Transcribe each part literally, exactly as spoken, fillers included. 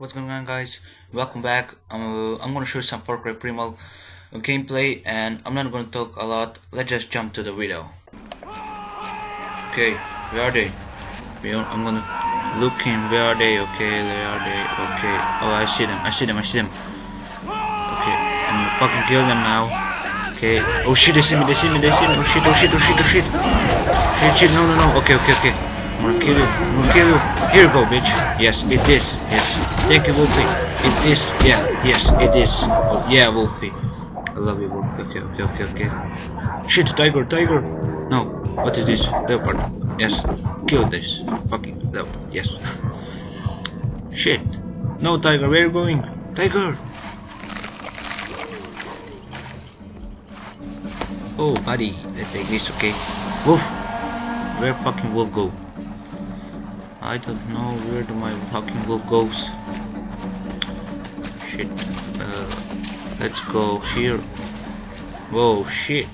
What's going on, guys? Welcome back. Uh, I'm going to show you some Far Cry Primal gameplay, and I'm not going to talk a lot. Let's just jump to the video. Okay, where are they? I'm going to look in. Where are they? Okay, where are they? Okay. Oh, I see them. I see them. I see them. Okay, I'm going to fucking kill them now. Okay. Oh shit, they see me. They see me. They see me. Oh shit, oh shit, oh shit, oh shit. Shit, shit. No, no, no. Okay, okay, okay. I'm gonna kill you. I'm gonna kill you. Here you go, bitch. Yes, it is. Yes. Thank you, Wolfie. It is. Yeah. Yes, it is. Oh, yeah, Wolfie. I love you, Wolfie. Okay, okay, okay, okay. Shit, tiger, tiger. No. What is this? Leopard. Yes. Kill this. Fucking leopard. Yes. Shit. No, tiger. Where are you going? Tiger. Oh, buddy. Let's take this, okay? Wolf. Where fucking wolf go? I don't know where do my fucking wolf goes. Shit. Uh, let's go here. Whoa, shit.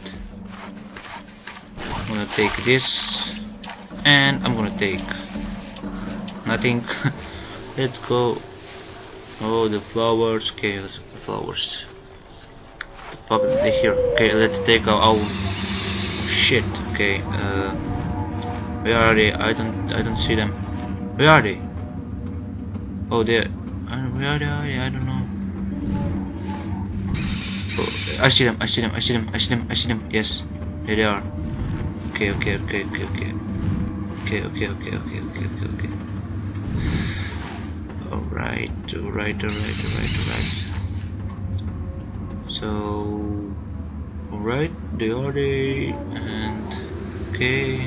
I'm gonna take this. And I'm gonna take nothing. Let's go. Oh, the flowers. Okay, let's the flowers. What the fuck are they here? Okay, let's take our own. Shit. Okay, uh, where are they? I don't, I don't see them. Where are they? Oh, there. Where are they? I don't know. Oh, I see them. I see them. I see them. I see them. I see them. Yes, there they are. Okay. Okay. Okay. Okay. Okay. Okay. Okay. Okay. Okay. Okay. Okay. Okay. All right. All right. All right. All right. All right. So, all right. They are there. And okay.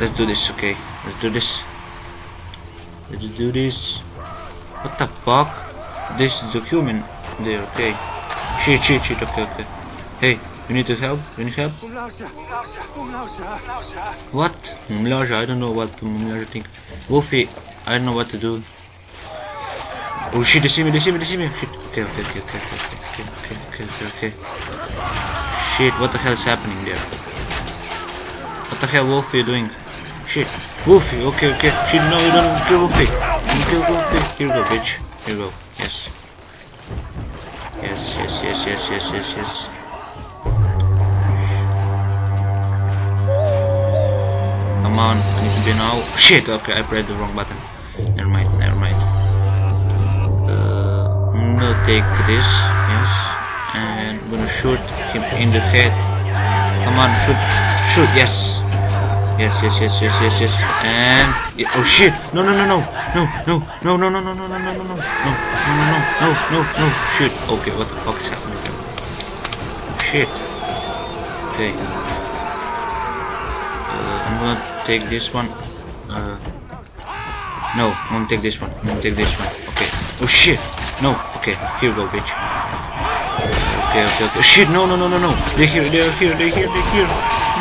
Let's do this, okay? Let's do this. Let's do this. What the fuck? This is the human there, okay? Shit, shit, shit, okay, okay. Hey, you need to help? You need help? What? Mumlaja, I don't know what Mumlaja think. Wolfie, I don't know what to do. Oh shit, they see me, they see me, they see me. Shit. Okay, okay, okay, okay, okay, okay, okay, okay, okay. Shit, what the hell is happening there? What the hell, Wolfie, you doing? Shit, Wolfie, okay, okay, shit, no, you don't kill Wolfie, don't kill Wolfie, here you go, bitch, here you go, yes, yes, yes, yes, yes, yes, yes, yes, come on, I need to be now, shit, okay, I pressed the wrong button, never mind, never mind, uh, I'm gonna take this, yes, and I'm gonna shoot him in the head, come on, shoot, shoot, yes, yes, yes, yes, yes, yes, yes, and oh shit! No, no, no, no, no, no, no, no, no, no, no, no, no, no, no, no, no, no, no, no, shit! Okay, what the fuck is happening? Shit. Okay. I'm gonna take this one. No, I'm gonna take this one. I'm gonna take this one. Okay. Oh shit! No. Okay. Here we go, bitch. Okay, okay, okay. Shit! No, no, no, no, no. They're here. They're here. They're here. They're here.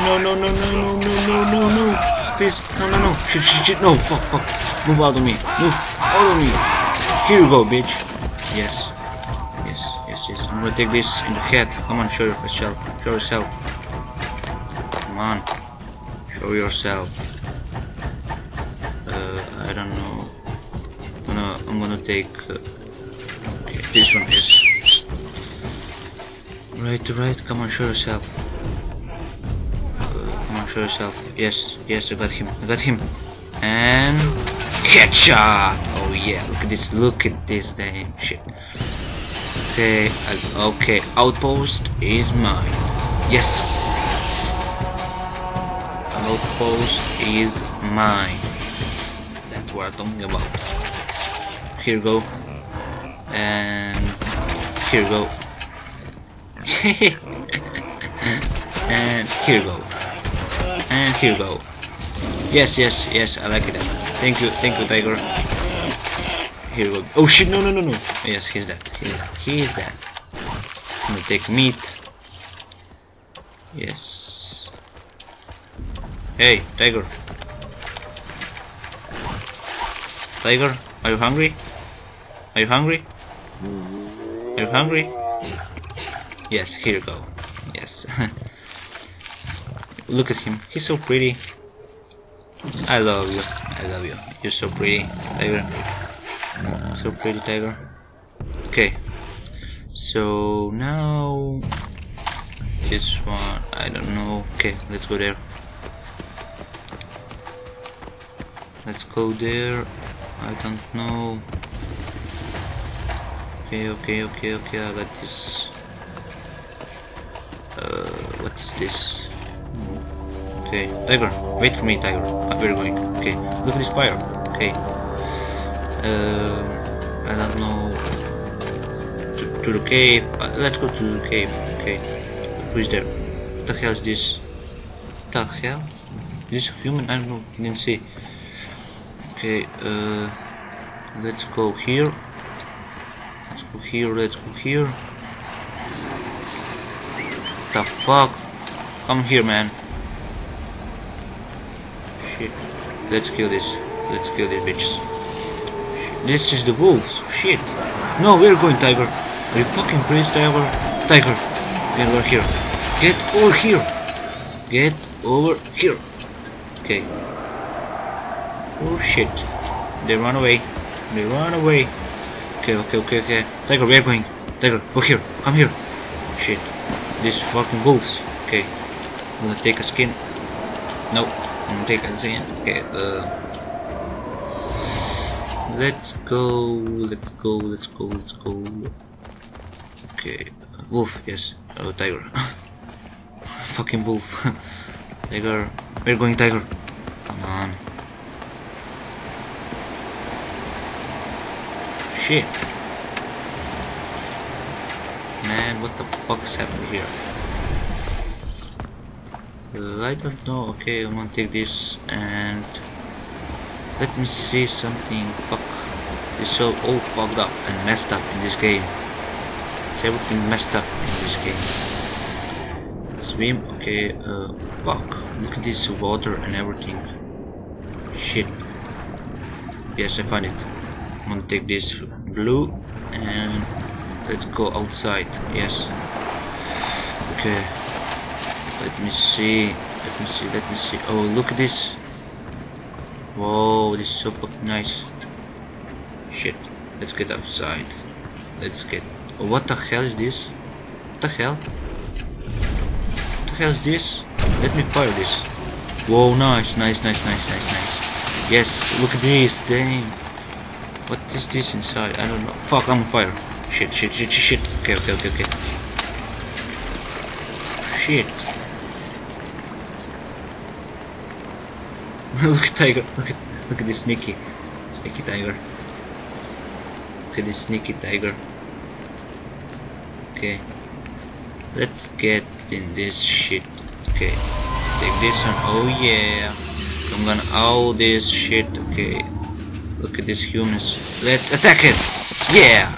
No, no, no, no, no, no, no, no, no, please, no, no, no, shit, shit, shit, no, fuck, fuck, move out of me, move out of me, here you go, bitch, yes, yes, yes, yes, I'm gonna take this in the head, come on, show yourself, show yourself, come on, show yourself, uh, I don't know, I'm gonna, I'm gonna take, uh, okay, this one is, right, right, come on, show yourself, show yourself. Yes, yes, I got him. I got him. And headshot. Oh yeah, look at this. Look at this damn shit. Okay, I, okay. Outpost is mine. Yes. Outpost is mine. That's what I'm talking about. Here you go. And here you go. And here you go. And here we go. Yes, yes, yes, I like it. Thank you, thank you, tiger. Here we go. Oh shit, no, no, no, no. Yes, he's dead. He's dead. He's dead. I'm gonna take meat. Yes. Hey, tiger. Tiger, are you hungry? Are you hungry? Are you hungry? Yes, here you go. Yes. Look at him, he's so pretty. I love you. I love you. You're so pretty, tiger. So pretty, tiger. Okay. So now this one, I don't know. Okay, let's go there. Let's go there. I don't know. Okay, okay, okay, okay. I got this. Uh, what's this? Okay, tiger, wait for me, tiger. I'm very going. Okay, look at this fire. Okay. Uh, I don't know. To, to the cave. Uh, let's go to the cave. Okay. Who is there? What the hell is this? What the hell? This human? I don't know. I didn't see. Okay. Uh, let's go here. Let's go here. Let's go here. What the fuck? Come here, man. Let's kill this. Let's kill these bitches. This is the wolves. Shit. No, we're going, tiger. Are you fucking crazy, tiger? Tiger. Get over here. Get over here. Get over here. Okay. Oh shit. They run away. They run away. Okay, okay, okay, okay. Tiger, we're going. Tiger, go here. Come here. Shit. These fucking wolves. Okay. I'm gonna take a skin. No. Take a second. Okay, uh, let's go, let's go, let's go, let's go. Okay, wolf, yes, oh, tiger. Fucking wolf. Tiger, we're going, tiger. Come on. Shit. Man, what the fuck is happening here? I don't know. Okay, I'm gonna take this and let me see something. Fuck, it's so all fucked up and messed up in this game. It's everything messed up in this game. Swim. Okay. Uh, fuck. Look at this water and everything. Shit. Yes, I found it. I'm gonna take this blue and let's go outside. Yes. Okay. Let me see, let me see, let me see. Oh, look at this. Whoa, this is so fucking nice. Shit, let's get outside. Let's get. Oh, what the hell is this? What the hell? What the hell is this? Let me fire this. Whoa, nice, nice, nice, nice, nice, nice. Yes, look at this, damn. What is this inside? I don't know. Fuck, I'm on fire. Shit, shit, shit, shit, shit. Okay, okay, okay, okay. Shit. Look at tiger, look at look at this sneaky sneaky tiger. Look at this sneaky tiger. Okay. Let's get in this shit. Okay. Take this one. Oh yeah. I'm gonna owl this shit. Okay. Look at these humans. Let's attack it! Yeah.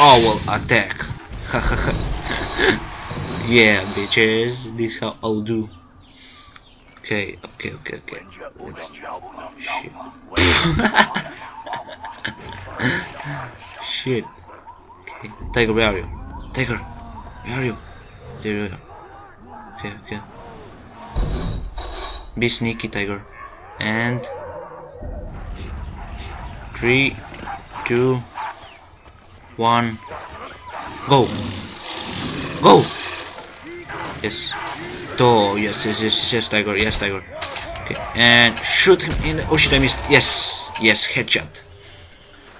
Owl attack. Ha ha ha. Yeah, bitches. This how I'll do. Okay, okay, okay, okay. Let's... Shit. Shit. Okay. Tiger, where are you? Tiger, where are you? There you are. Okay, okay. Be sneaky, tiger. And... Three, two, one... Go! Go! Yes. Oh yes, yes, yes, yes, tiger, yes, tiger. Okay, and shoot him in the... Oh shit, I missed. Yes, yes, headshot.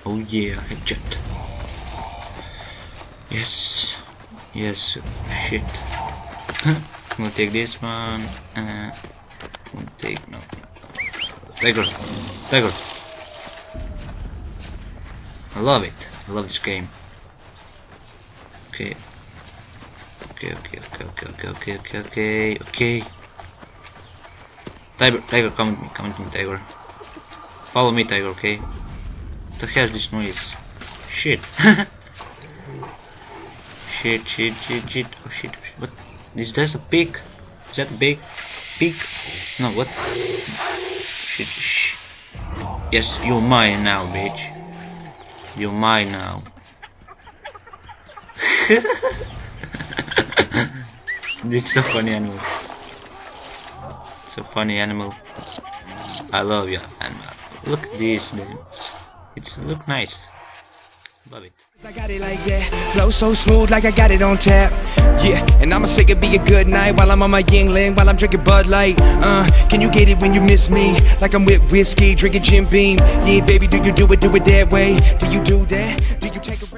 Oh yeah, headshot. Yes, yes, shit. I'm gonna take this one. Uh, I'm gonna take no. Tiger, tiger. I love it. I love this game. Okay. Okay, okay, okay, okay, okay, okay, okay, okay, okay. Tiger, tiger, come with me, come with me, tiger. Follow me, tiger, okay? What the hell is this noise? Shit. Shit, shit, shit, shit. Oh shit, shit. What? Is that a pig? Is that a big pig? No, what? Shit, shh. Yes, you're mine now, bitch. You're mine now. This is a funny animal. It's a funny animal. I love your animal. Look at this name. It's look nice. Love it. I got it like that. Flow so smooth like I got it on tap. Yeah, and I'ma say it be a good night while I'm on my Yingling, while I'm drinking Bud Light. Uh, can you get it when you miss me? Like I'm with whiskey, drinking Jim Beam. Yeah, baby, do you do it, do it that way? Do you do that? Do you take a